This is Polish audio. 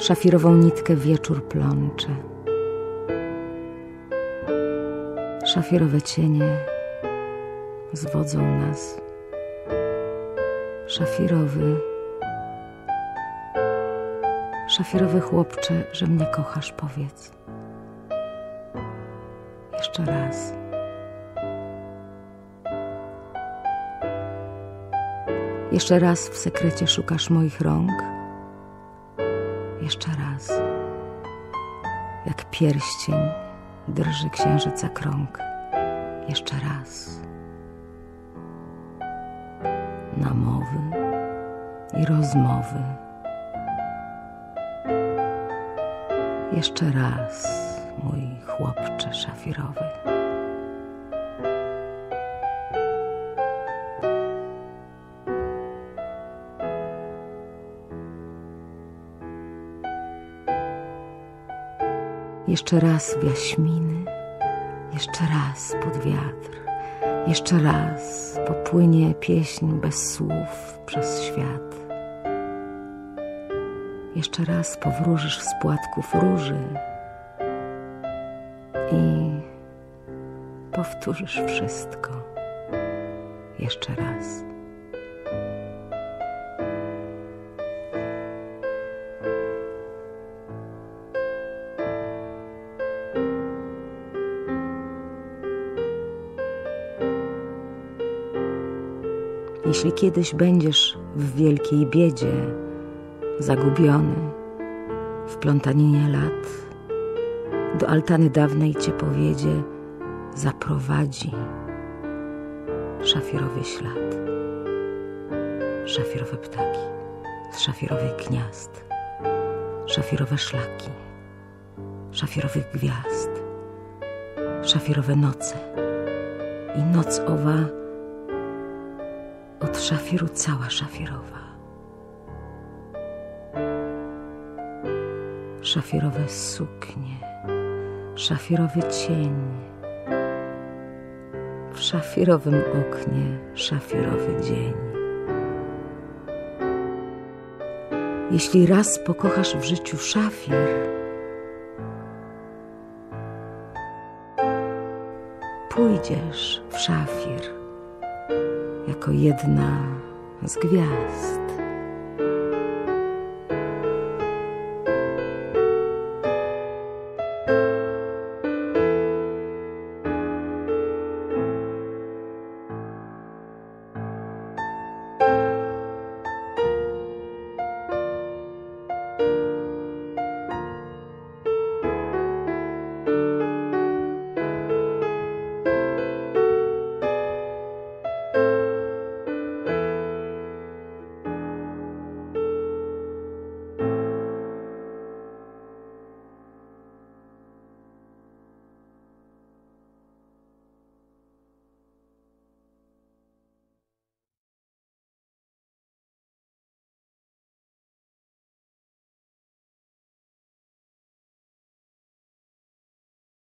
szafirową nitkę wieczór plącze. Szafirowe cienie zwodzą nas. Szafirowy chłopcze, że mnie kochasz, powiedz. Jeszcze raz. Jeszcze raz w sekrecie szukasz moich rąk. Jeszcze raz. Jak pierścień drży księżyca krąg. Jeszcze raz. Na mowy i rozmowy. Jeszcze raz, mój chłopcze szafirowy. Jeszcze raz w jaśminy, jeszcze raz pod wiatr. Jeszcze raz popłynie pieśń bez słów przez świat. Jeszcze raz powróżysz z płatków róży i powtórzysz wszystko. Jeszcze raz. Jeśli kiedyś będziesz w wielkiej biedzie, zagubiony w plątaninie lat, do altany dawnej cię powiedzie zaprowadzi szafirowy ślad, szafirowe ptaki z szafirowych gniazd, szafirowe szlaki, szafirowych gwiazd, szafirowe noce i noc owa od szafiru cała szafirowa. Szafirowe suknie, szafirowy cień, w szafirowym oknie szafirowy dzień. Jeśli raz pokochasz w życiu szafir, pójdziesz w szafir jako jedna z gwiazd.